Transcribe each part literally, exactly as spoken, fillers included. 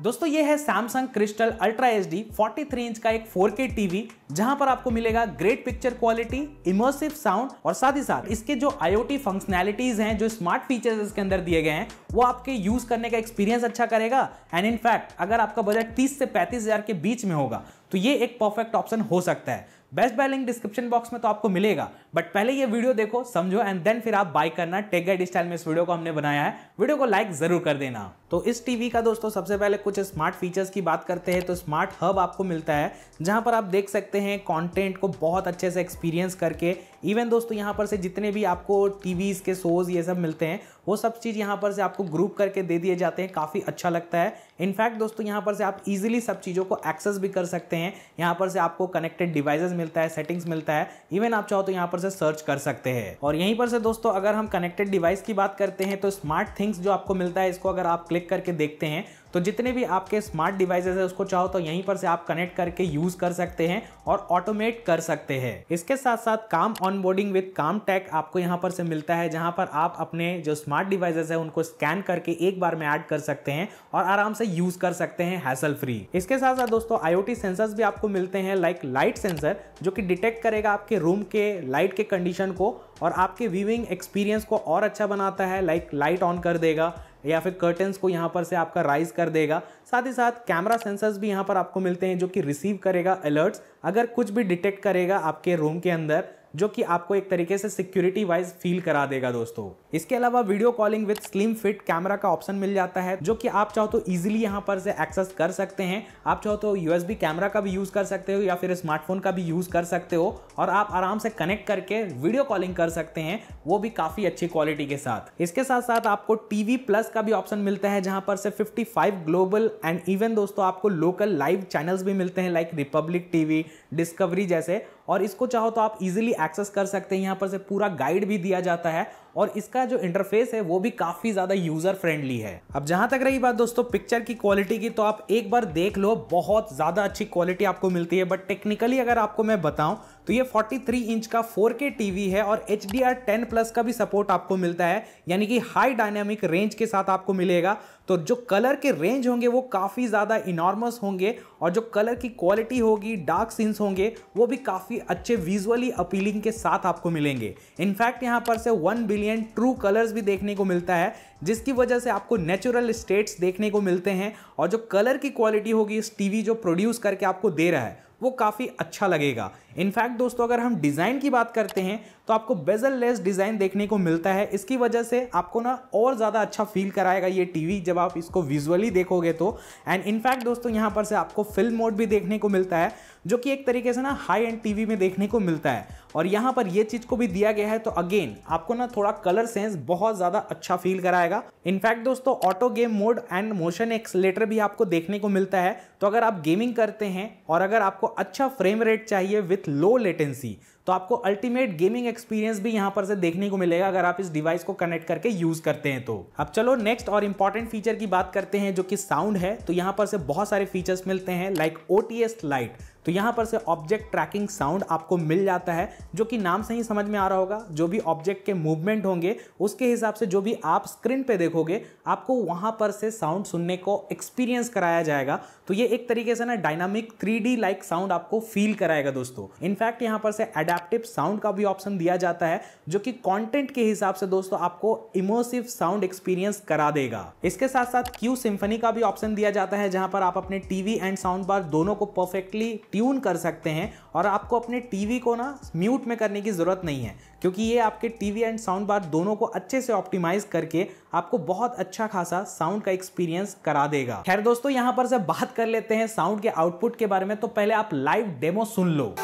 दोस्तों ये है Samsung Crystal Ultra H D तैंतालीस इंच का एक फोर के टीवी, जहां पर आपको मिलेगा great picture quality, immersive sound और साथ ही साथ इसके जो आई ओ टी फंक्शनैलिटीज हैं, जो स्मार्ट फीचर्स इसके अंदर दिए गए हैं, वो आपके यूज करने का एक्सपीरियंस अच्छा करेगा। एंड इनफैक्ट अगर आपका बजट तीस से पैंतीस हजार के बीच में होगा तो ये एक परफेक्ट ऑप्शन हो सकता है। Best buy link description box में तो आपको मिलेगा, बट पहले ये वीडियो देखो, समझो एंड देन फिर आप बाय करना। टेक गाइड स्टाइल में इस वीडियो को हमने बनाया है, वीडियो को लाइक जरूर कर देना। तो इस टीवी का दोस्तों सबसे पहले कुछ स्मार्ट फीचर्स की बात करते हैं तो स्मार्ट हब आपको मिलता है, जहां पर आप देख सकते हैं कंटेंट को बहुत अच्छे से एक्सपीरियंस करके। इवन दोस्तों यहाँ पर से जितने भी आपको टीवीज के शोज ये सब मिलते हैं, वो सब चीज़ यहाँ पर से आपको ग्रुप करके दे दिए जाते हैं, काफ़ी अच्छा लगता है। इनफैक्ट दोस्तों यहाँ पर से आप इजीली सब चीज़ों को एक्सेस भी कर सकते हैं। यहाँ पर से आपको कनेक्टेड डिवाइसेस मिलता है, सेटिंग्स मिलता है, इवन आप चाहो तो यहाँ पर से सर्च कर सकते हैं। और यहीं पर से दोस्तों अगर हम कनेक्टेड डिवाइस की बात करते हैं तो स्मार्ट थिंग्स जो आपको मिलता है, इसको अगर आप क्लिक करके देखते हैं तो जितने भी आपके स्मार्ट डिवाइसेस है उसको चाहो तो यहीं पर से आप कनेक्ट करके यूज कर सकते हैं और ऑटोमेट कर सकते हैं। इसके साथ साथ काम ऑनबोर्डिंग विद काम टेक आपको यहाँ पर से मिलता है, जहाँ पर आप अपने जो स्मार्ट डिवाइसेस है उनको स्कैन करके एक बार में ऐड कर सकते हैं और आराम से यूज कर सकते हैं, हैसल फ्री। इसके साथ साथ दोस्तों आई ओ टी सेंसर्स भी आपको मिलते हैं, लाइक लाइट सेंसर जो कि डिटेक्ट करेगा आपके रूम के लाइट के कंडीशन को और आपके व्यूइंग एक्सपीरियंस को और अच्छा बनाता है, लाइक लाइट ऑन कर देगा या फिर कर्टन्स को यहाँ पर से आपका राइज कर देगा। साथ ही साथ कैमरा सेंसर्स भी यहाँ पर आपको मिलते हैं, जो कि रिसीव करेगा अलर्ट्स, अगर कुछ भी डिटेक्ट करेगा आपके रूम के अंदर, जो कि आपको एक तरीके से सिक्योरिटी वाइज फील करा देगा दोस्तों। इसके अलावा video calling with slim fit camera का ऑप्शन मिल जाता है, जो कि आप चाहो तो इजीली यहां पर से एक्सेस कर सकते हैं। आप चाहो तो यू एस बी कैमरा का भी यूज कर सकते हो या फिर स्मार्टफोन का भी यूज कर सकते हो और आप आराम से कनेक्ट करके वीडियो कॉलिंग कर सकते हैं, वो भी काफी अच्छी क्वालिटी के साथ। इसके साथ साथ आपको टीवी प्लस का भी ऑप्शन मिलता है, जहां पर से fifty five global and even दोस्तों आपको लोकल लाइव चैनल्स भी मिलते हैं, लाइक रिपब्लिक टीवी, डिस्कवरी जैसे, और इसको चाहो तो आप इजीली एक्सेस कर सकते हैं। यहाँ पर से पूरा गाइड भी दिया जाता है और इसका जो इंटरफेस है वो भी काफी ज्यादा यूजर फ्रेंडली है। अब जहां तक रही बात दोस्तों पिक्चर की क्वालिटी की, तो आप एक बार देख लो, बहुत ज्यादा अच्छी क्वालिटी आपको मिलती है। बट टेक्निकली अगर आपको मैं बताऊं तो ये तैंतालीस इंच का फोर के टीवी है और H D R ten plus का भी सपोर्ट आपको मिलता है, यानी कि हाई डायनामिक रेंज के साथ आपको मिलेगा। तो जो कलर के रेंज होंगे वो काफ़ी ज़्यादा इनॉर्मस होंगे और जो कलर की क्वालिटी होगी, डार्क सीन्स होंगे, वो भी काफ़ी अच्छे विजुअली अपीलिंग के साथ आपको मिलेंगे। इनफैक्ट यहाँ पर से वन बिलियन ट्रू कलर्स भी देखने को मिलता है, जिसकी वजह से आपको नेचुरल स्टेट्स देखने को मिलते हैं और जो कलर की क्वालिटी होगी इस टीवी जो प्रोड्यूस करके आपको दे रहा है वो काफ़ी अच्छा लगेगा। इनफैक्ट दोस्तों अगर हम डिज़ाइन की बात करते हैं तो आपको बेजल लेस डिज़ाइन देखने को मिलता है, इसकी वजह से आपको ना और ज़्यादा अच्छा फील कराएगा ये टीवी जब आप इसको विजुअली देखोगे तो। एंड इनफैक्ट दोस्तों यहाँ पर से आपको फिल्म मोड भी देखने को मिलता है, जो कि एक तरीके से ना हाई एंड टीवी में देखने को मिलता है और यहाँ पर ये चीज़ को भी दिया गया है। तो अगेन आपको ना थोड़ा कलर सेंस बहुत ज़्यादा अच्छा फील कराएगा। इनफैक्ट दोस्तों auto game mode and motion accelerator भी आपको देखने को मिलता है, तो अगर आप गेमिंग करते हैं और अगर आपको अच्छा फ्रेम रेट चाहिए विथ लो लेटेंसी तो आपको अल्टीमेट गेमिंग एक्सपीरियंस भी यहाँ पर से देखने को मिलेगा, अगर आप इस डिवाइस को कनेक्ट करके यूज करते हैं तो। अब चलो नेक्स्ट और इम्पॉर्टेंट फीचर की बात करते हैं, जो कि साउंड है। तो यहाँ पर से बहुत सारे फीचर्स मिलते हैं, like O T S lite, तो यहाँ पर से ऑब्जेक्ट ट्रैकिंग साउंड आपको मिल जाता है, जो कि नाम से ही समझ में आ रहा होगा, जो भी ऑब्जेक्ट के मूवमेंट होंगे उसके हिसाब से जो भी आप स्क्रीन पे देखोगे आपको वहाँ पर से साउंड सुनने को एक्सपीरियंस कराया जाएगा। तो ये एक तरीके से ना dynamic three D like sound आपको फील कराएगा दोस्तों। इनफैक्ट यहाँ पर से एडेप्टिव साउंड का भी ऑप्शन दिया जाता है, जो कि कंटेंट के हिसाब से दोस्तों आपको इमर्सिव साउंड एक्सपीरियंस करा देगा। इसके साथ साथ क्यू सिम्फनी का भी ऑप्शन दिया जाता है, जहाँ पर आप अपने टीवी एंड साउंड बार दोनों को परफेक्टली ट्यून कर सकते हैं और आपको अपने टीवी को ना म्यूट में करने की ज़रूरत नहीं है, क्योंकि ये आपके टीवी एंड साउंड बार दोनों को अच्छे से ऑप्टिमाइज करके आपको बहुत अच्छा खासा साउंड का एक्सपीरियंस करा देगा। खैर दोस्तों यहाँ पर से बात कर लेते हैं साउंड के आउटपुट के बारे में, तो पहले आप लाइव डेमो सुन लो।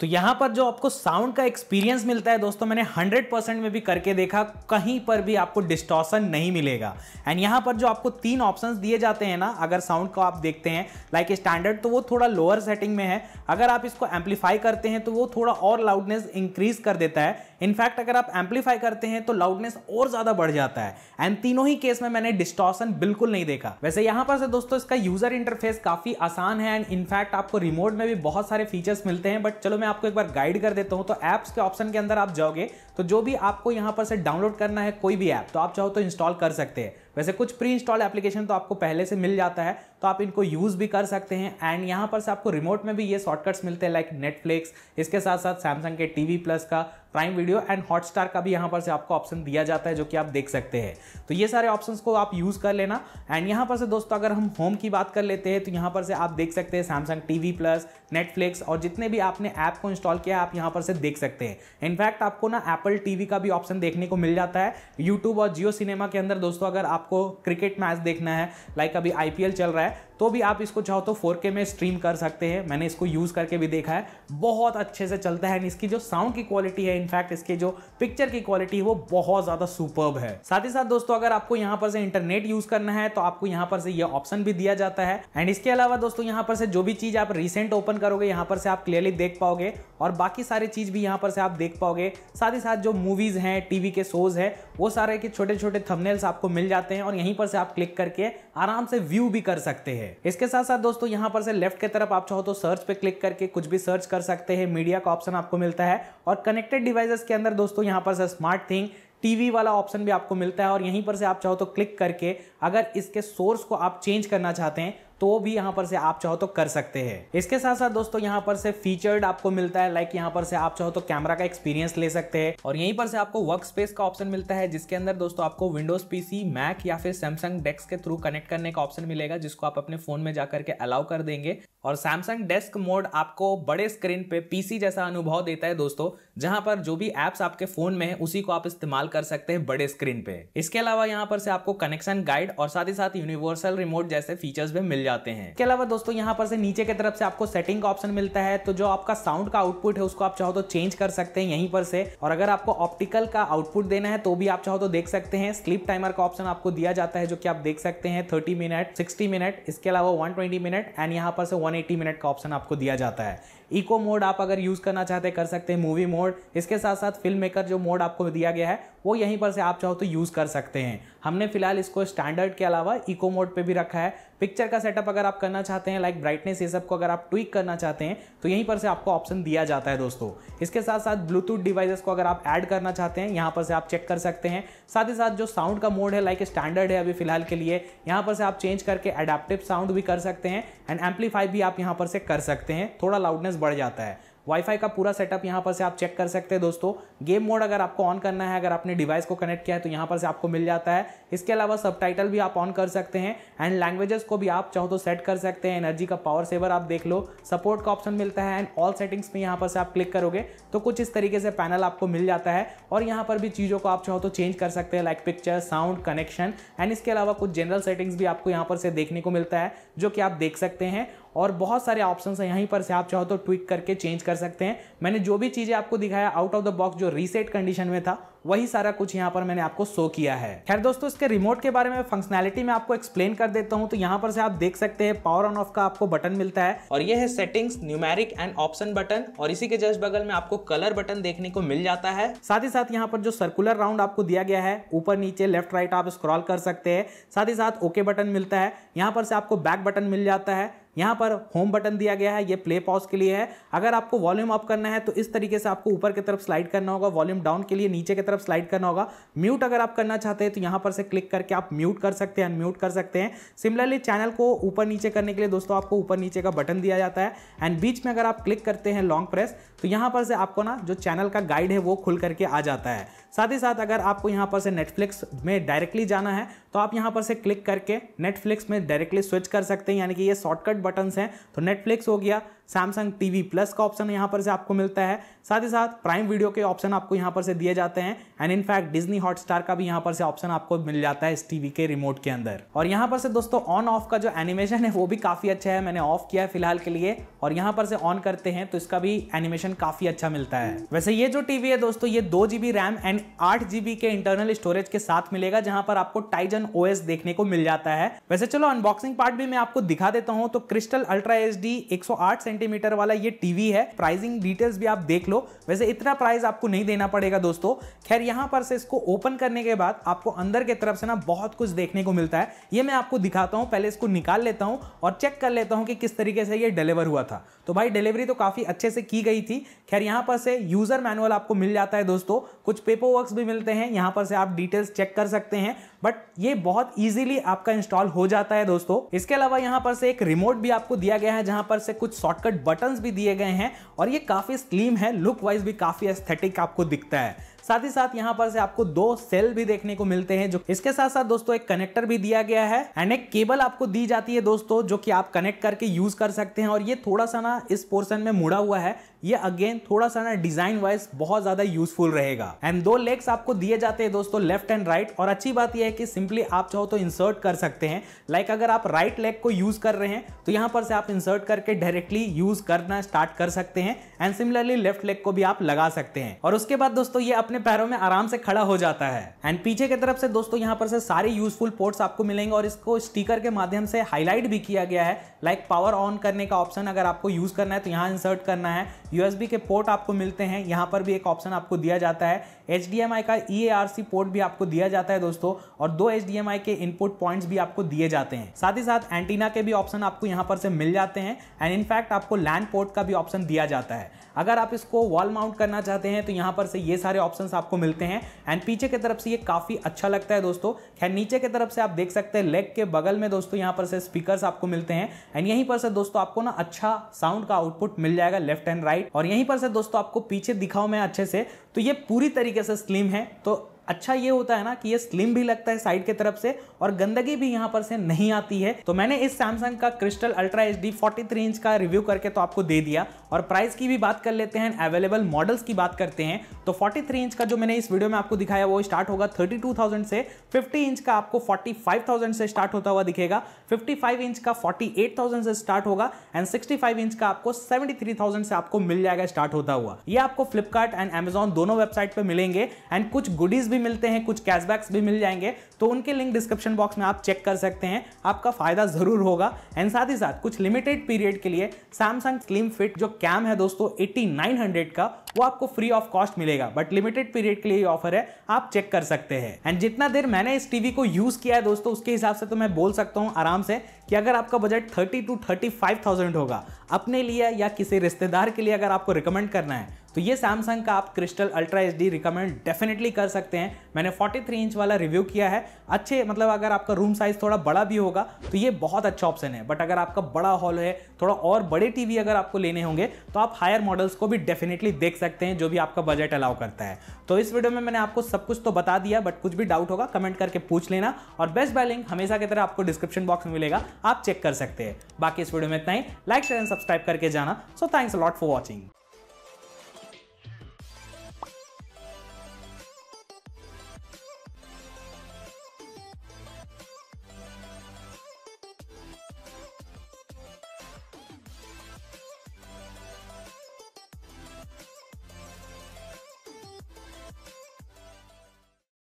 तो यहाँ पर जो आपको साउंड का एक्सपीरियंस मिलता है दोस्तों, मैंने हंड्रेड परसेंट में भी करके देखा, कहीं पर भी आपको डिस्टॉर्शन नहीं मिलेगा। एंड यहाँ पर जो आपको तीन ऑप्शंस दिए जाते हैं ना, अगर साउंड को आप देखते हैं लाइक स्टैंडर्ड तो वो थोड़ा लोअर सेटिंग में है, अगर आप इसको एम्पलीफाई करते हैं तो वो थोड़ा और लाउडनेस इंक्रीज कर देता है। इनफैक्ट अगर आप एम्पलीफाई करते हैं तो लाउडनेस और ज्यादा बढ़ जाता है, एंड तीनों ही केस में मैंने डिस्टॉर्शन बिल्कुल नहीं देखा। वैसे यहाँ पर से दोस्तों इसका यूजर इंटरफेस काफी आसान है, एंड इनफैक्ट आपको रिमोट में भी बहुत सारे फीचर्स मिलते हैं। बट चलो मैं आपको एक बार गाइड कर देता हूँ। तो एप्स के ऑप्शन के अंदर आप जाओगे तो जो भी आपको यहाँ पर से डाउनलोड करना है कोई भी ऐप, तो आप चाहो तो इंस्टॉल कर सकते हैं। वैसे कुछ प्री इंस्टॉल एप्लीकेशन तो आपको पहले से मिल जाता है, तो आप इनको यूज़ भी कर सकते हैं। एंड यहाँ पर से आपको रिमोट में भी ये शॉर्टकट्स मिलते हैं लाइक नेटफ्लिक्स, इसके साथ साथ सैमसंग के टीवी प्लस का, प्राइम वीडियो एंड हॉटस्टार का भी यहाँ पर से आपको ऑप्शन दिया जाता है जो कि आप देख सकते हैं। तो ये सारे ऑप्शंस को आप यूज़ कर लेना। एंड यहाँ पर से दोस्तों अगर हम होम की बात कर लेते हैं तो यहाँ पर से आप देख सकते हैं सैमसंग टीवी प्लस, नेटफ्लिक्स और जितने भी आपने ऐप को इंस्टॉल किया आप यहाँ पर से देख सकते हैं। इनफैक्ट आपको ना एप्पल टीवी का भी ऑप्शन देखने को मिल जाता है। यूट्यूब और जियो सिनेमा के अंदर दोस्तों अगर आपको क्रिकेट मैच देखना है, लाइक अभी आई पी एल चल रहा है, तो भी आप इसको चाहो तो फोर के में स्ट्रीम कर सकते हैं। मैंने इसको यूज़ करके भी देखा है, बहुत अच्छे से चलता है। इसकी जो साउंड की क्वालिटी है, इनफैक्ट इसके जो पिक्चर की क्वालिटी है वो बहुत ज़्यादा सुपर्ब है। साथ ही साथ दोस्तों अगर आपको यहाँ पर से इंटरनेट यूज़ करना है तो आपको यहाँ पर से ये ऑप्शन भी दिया जाता है। एंड इसके अलावा दोस्तों यहाँ पर से जो भी चीज़ आप रिसेंट ओपन करोगे यहाँ पर से आप क्लियरली देख पाओगे, और बाकी सारी चीज़ भी यहाँ पर से आप देख पाओगे। साथ ही साथ जो मूवीज़ हैं, टीवी के शोज़ हैं, वो सारे के छोटे छोटे थंबनेल्स आपको मिल जाते हैं और यहीं पर से आप क्लिक करके आराम से व्यू भी कर सकते हैं। इसके साथ साथ दोस्तों यहाँ पर से लेफ्ट की तरफ आप चाहो तो सर्च पे क्लिक करके कुछ भी सर्च कर सकते हैं। मीडिया का ऑप्शन आपको मिलता है, और कनेक्टेड डिवाइसेस के अंदर दोस्तों यहाँ पर से स्मार्ट थिंग, टीवी वाला ऑप्शन भी आपको मिलता है, और यहीं पर से आप चाहो तो क्लिक करके अगर इसके सोर्स को आप चेंज करना चाहते हैं तो भी यहाँ पर से आप चाहो तो कर सकते हैं। इसके साथ साथ दोस्तों यहाँ पर से फीचर्ड आपको मिलता है, लाइक यहाँ पर से आप चाहो तो कैमरा का एक्सपीरियंस ले सकते हैं, और यहीं पर से आपको वर्क स्पेस का ऑप्शन मिलता है जिसके अंदर दोस्तों आपको विंडोज पीसी, मैक या फिर सैमसंग डेक्स के थ्रू कनेक्ट करने का ऑप्शन मिलेगा, जिसको आप अपने फोन में जाकर के अलाउ कर देंगे। और सैमसंग डेस्क मोड आपको बड़े स्क्रीन पे पीसी जैसा अनुभव देता है दोस्तों, जहां पर जो भी एप्स आपके फोन में है उसी को आप इस्तेमाल कर सकते हैं बड़े स्क्रीन पे। इसके अलावा यहां पर से आपको कनेक्शन गाइड और साथ ही साथ यूनिवर्सल रिमोट जैसे फीचर्स भी मिल जाते हैं। इसके अलावा दोस्तों यहां पर से नीचे की तरफ से आपको सेटिंग का ऑप्शन मिलता है, तो जो आपका साउंड का आउटपुट है उसको आप चाहो तो चेंज कर सकते हैं यहीं पर से, और अगर आपको ऑप्टिकल का आउटपुट देना है तो भी आप चाहो तो देख सकते हैं। स्लीप टाइमर का ऑप्शन आपको दिया जाता है जो कि आप देख सकते हैं थर्टी मिनट, सिक्सटी मिनट, इसके अलावा वन ट्वेंटी मिनट, एंड यहाँ पर से वन एटी मिनट का ऑप्शन आपको दिया जाता है। इको मोड आप अगर यूज करना चाहते हैं कर सकते हैं, मूवी मोड, इसके साथ साथ फिल्म मेकर जो मोड आपको दिया गया है वो यहीं पर से आप चाहो तो यूज कर सकते हैं। हमने फिलहाल इसको स्टैंडर्ड के अलावा इको मोड पे भी रखा है। पिक्चर का सेटअप अगर आप करना चाहते हैं, लाइक ब्राइटनेस ये सब को अगर आप ट्विक करना चाहते हैं तो यहीं पर से आपको ऑप्शन दिया जाता है दोस्तों। इसके साथ साथ ब्लूटूथ डिवाइसेस को अगर आप ऐड करना चाहते हैं यहाँ पर से आप चेक कर सकते हैं। साथ ही साथ जो साउंड का मोड है लाइक स्टैंडर्ड है अभी फिलहाल के लिए, यहाँ पर से आप चेंज करके अडेप्टिव साउंड भी कर सकते हैं, एंड एम्पलीफाई भी आप यहाँ पर से कर सकते हैं, थोड़ा लाउडनेस बढ़ जाता है। वाईफाई का पूरा सेटअप यहाँ पर से आप चेक कर सकते हैं दोस्तों। गेम मोड अगर आपको ऑन करना है, अगर आपने डिवाइस को कनेक्ट किया है तो यहाँ पर से आपको मिल जाता है। इसके अलावा सबटाइटल भी आप ऑन कर सकते हैं, एंड लैंग्वेजेस को भी आप चाहो तो सेट कर सकते हैं। एनर्जी का पावर सेवर आप देख लो, सपोर्ट का ऑप्शन मिलता है, एंड ऑल सेटिंग्स में यहाँ पर से आप क्लिक करोगे तो कुछ इस तरीके से पैनल आपको मिल जाता है, और यहाँ पर भी चीज़ों को आप चाहो तो चेंज कर सकते हैं like picture, sound, connection, and इसके अलावा कुछ जनरल सेटिंग्स भी आपको यहाँ पर से देखने को मिलता है जो कि आप देख सकते हैं। और बहुत सारे ऑप्शंस हैं, यहीं पर से आप चाहो तो ट्विक करके चेंज कर सकते हैं। मैंने जो भी चीज़ें आपको दिखाया आउट ऑफ द बॉक्स जो रीसेट कंडीशन में था वही सारा कुछ यहाँ पर मैंने आपको शो किया है। खैर दोस्तों इसके रिमोट के बारे में, फंक्शनैलिटी में आपको एक्सप्लेन कर देता हूँ। तो यहाँ पर से आप देख सकते हैं पावर ऑन ऑफ का आपको बटन मिलता है, और ये है settings, numeric and option button, और इसी के जस्ट बगल में आपको कलर बटन देखने को मिल जाता है। साथ ही साथ यहाँ पर जो सर्कुलर राउंड आपको दिया गया है, ऊपर नीचे लेफ्ट राइट आप स्क्रॉल कर सकते हैं। साथ ही साथ ओके बटन मिलता है, यहाँ पर से आपको बैक बटन मिल जाता है। यहाँ पर होम बटन दिया गया है, ये प्ले पॉज के लिए है। अगर आपको वॉल्यूम अप करना है तो इस तरीके से आपको ऊपर की तरफ स्लाइड करना होगा, वॉल्यूम डाउन के लिए नीचे की तरफ स्लाइड करना होगा। म्यूट अगर आप करना चाहते हैं तो यहाँ पर से क्लिक करके आप म्यूट कर सकते हैं, अनम्यूट कर सकते हैं। सिमिलरली चैनल को ऊपर नीचे करने के लिए दोस्तों आपको ऊपर नीचे का बटन दिया जाता है, एंड बीच में अगर आप क्लिक करते हैं लॉन्ग प्रेस तो यहाँ पर से आपको ना जो चैनल का गाइड है वो खुल करके आ जाता है। साथ ही साथ अगर आपको यहाँ पर से नेटफ्लिक्स में डायरेक्टली जाना है तो आप यहाँ पर से क्लिक करके नेटफ्लिक्स में डायरेक्टली स्विच कर सकते हैं, यानी कि ये शॉर्टकट बटन्स हैं। तो नेटफ्लिक्स हो गया, सैमसंग टीवी प्लस का ऑप्शन यहाँ पर से आपको मिलता है, साथ ही साथ प्राइम वीडियो के ऑप्शन आपको यहाँ पर से दिए जाते हैं, एंड इनफैक्ट डिज्नी हॉटस्टार का भी यहाँ पर से ऑप्शन आपको मिल जाता है इस टीवी के रिमोट के अंदर। और यहाँ पर से दोस्तों ऑन ऑफ का जो एनिमेशन है वो भी काफ़ी अच्छा है, मैंने ऑफ किया है फिलहाल के लिए, और यहाँ पर से ऑन करते हैं तो इसका भी एनिमेशन काफ़ी अच्छा मिलता है। वैसे ये जो टीवी है दोस्तों ये दो जी बी रैम एंड आठ जी बी के इंटरनल स्टोरेज के साथ मिलेगा, जहाँ पर आपको टाइजन ओ एस देखने को मिल जाता है। वैसे चलो अनबॉक्सिंग पार्ट भी मैं आपको दिखा देता हूँ। तो क्रिस्टल अल्ट्रा एच डी एक सौ आठ सेंटीमीटर वाला ये टीवी है। प्राइसिंग डिटेल्स भी आप देख लो, वैसे इतना प्राइस आपको नहीं देना पड़ेगा दोस्तों। खैर यहाँ पर से इसको ओपन करने के बाद आपको अंदर की तरफ से ना बहुत कुछ देखने को मिलता है, ये मैं आपको दिखाता हूँ। पहले इसको निकाल लेता हूँ और चेक कर लेता हूँ कि किस तरीके से ये डिलीवर हुआ था। तो भाई डिलीवरी तो काफ़ी अच्छे से की गई थी। खैर यहाँ पर से यूज़र मैनुअल आपको मिल जाता है दोस्तों, कुछ पेपर वर्क्स भी मिलते हैं, यहाँ पर से आप डिटेल्स चेक कर सकते हैं। बट ये बहुत ईजिली आपका इंस्टॉल हो जाता है दोस्तों। इसके अलावा यहाँ पर से एक रिमोट भी आपको दिया गया है, जहाँ पर से कुछ शॉर्टकट बटन्स भी दिए गए हैं और ये काफ़ी स्लिम है, लुक वाइज भी काफ़ी एस्थेटिक आपको दिखता है। साथ ही साथ यहाँ पर से आपको दो सेल भी देखने को मिलते हैं, जो इसके साथ साथ दोस्तों एक कनेक्टर भी दिया गया है एंड एक केबल आपको दी जाती है दोस्तों, जो कि आप कनेक्ट करके यूज कर सकते हैं। और ये थोड़ा सा ना इस पोर्शन में मुड़ा हुआ है, ये अगेन थोड़ा सा ना डिजाइन वाइज बहुत ज्यादा यूजफुल रहेगा। एंड दो लेग्स आपको दिए जाते हैं दोस्तों, लेफ्ट एंड राइट। और अच्छी बात यह है कि सिंपली आप चाहो तो इंसर्ट कर सकते हैं। लाइक अगर आप राइट लेग को यूज कर रहे हैं तो यहाँ पर से आप इंसर्ट करके डायरेक्टली यूज करना स्टार्ट कर सकते हैं एंड सिमिलरली लेफ्ट लेग को भी आप लगा सकते हैं। और उसके बाद दोस्तों ये अपने पैरों में आराम से खड़ा हो जाता है। एंड पीछे की तरफ से दोस्तों यहाँ पर से सारे यूजफुल पोर्ट्स आपको मिलेंगे और इसको स्टिकर के माध्यम से हाईलाइट भी किया गया है। लाइक पावर ऑन करने का ऑप्शन अगर आपको यूज करना है तो यहाँ इंसर्ट करना है। यूएसबी के पोर्ट आपको मिलते हैं, यहाँ पर भी एक ऑप्शन आपको दिया जाता है। एचडीएमआई का ईएआरसी पोर्ट भी आपको दिया जाता है दोस्तों, और दो एचडीएमआई के इनपुट पॉइंट्स भी आपको दिए जाते हैं। साथ ही साथ एंटीना के भी ऑप्शन आपको यहाँ पर से मिल जाते हैं एंड इनफैक्ट आपको लैन पोर्ट का भी ऑप्शन दिया जाता है। अगर आप इसको वॉल माउंट करना चाहते हैं तो यहाँ पर से ये सारे ऑप्शंस आपको मिलते हैं एंड पीछे की तरफ से ये काफी अच्छा लगता है दोस्तों। खैर नीचे की तरफ से आप देख सकते हैं लेग के बगल में दोस्तों यहाँ पर से स्पीकर्स आपको मिलते हैं एंड यहीं पर से दोस्तों आपको ना अच्छा साउंड का आउटपुट मिल जाएगा लेफ्ट एंड राइट। और यहीं पर से दोस्तों आपको पीछे दिखाऊं मैं अच्छे से तो ये पूरी तरीके से स्लिम है, तो अच्छा ये होता है ना कि ये स्लिम भी लगता है साइड की तरफ से और गंदगी भी यहाँ पर से नहीं आती है। तो मैंने इस सैमसंग का क्रिस्टल अल्ट्रा एच डी तैंतालीस इंच का रिव्यू करके तो आपको दे दिया। और प्राइस की भी बात कर लेते हैं, अवेलेबल मॉडल्स की बात करते हैं तो तैंतालीस इंच का जो मैंने इस वीडियो में आपको दिखाया वो स्टार्ट होगा बत्तीस हज़ार से। पचास इंच का आपको पैंतालीस हज़ार से स्टार्ट होता हुआ दिखेगा, पचपन इंच का अड़तालीस हज़ार से स्टार्ट होगा एंड सिक्सटी फाइव इंच का आपको तिहत्तर हज़ार से आपको मिल जाएगा स्टार्ट होता हुआ। ये आपको फ्लिपकार्ट एंड अमेजॉन दोनों वेबसाइट पर मिलेंगे एंड कुछ गुडीज भी मिलते हैं, कुछ कैशबैक्स भी मिल जाएंगे, तो उनके लिंक डिस्क्रिप्शन बॉक्स में आप चेक कर सकते हैं, आपका फायदा जरूर होगा। एंड साथ ही साथ कुछ लिमिटेड पीरियड के लिए सैमसंग स्लिम फिट जो कैम है दोस्तों एटी नाइन हंड्रेड का वो आपको फ्री ऑफ कॉस्ट मिलेगा, बट लिमिटेड पीरियड के लिए ये ऑफर है, आप चेक कर सकते हैं। एंड जितना देर मैंने इस टीवी को यूज किया है दोस्तों उसके हिसाब से तो मैं बोल सकता हूँ आराम से कि अगर आपका budget thirty two thirty five thousand होगा, अपने लिए या किसी रिश्तेदार के लिए अगर आपको रिकमेंड करना है तो ये सैमसंग का आप crystal Ultra H D recommend definitely कर सकते हैं। मैंने तैंतालीस इंच वाला रिव्यू किया है, अच्छे मतलब अगर आपका रूम साइज थोड़ा बड़ा भी होगा तो ये बहुत अच्छा ऑप्शन है। बट अगर आपका बड़ा हॉल है, थोड़ा और बड़े टीवी अगर आपको लेने होंगे तो आप हायर मॉडल्स को भी डेफिनेटली देख सकते हैं, जो भी आपका बजट अलाउ करता है। तो इस वीडियो में मैंने आपको सब कुछ तो बता दिया, बट कुछ भी डाउट होगा कमेंट करके पूछ लेना और बेस्ट बाय लिंक हमेशा की तरह आपको डिस्क्रिप्शन बॉक्स में मिलेगा, आप चेक कर सकते हैं। बाकी इस वीडियो में इतना ही, लाइक शेयर एंड सब्सक्राइब करके जाना। So thanks a lot for watching.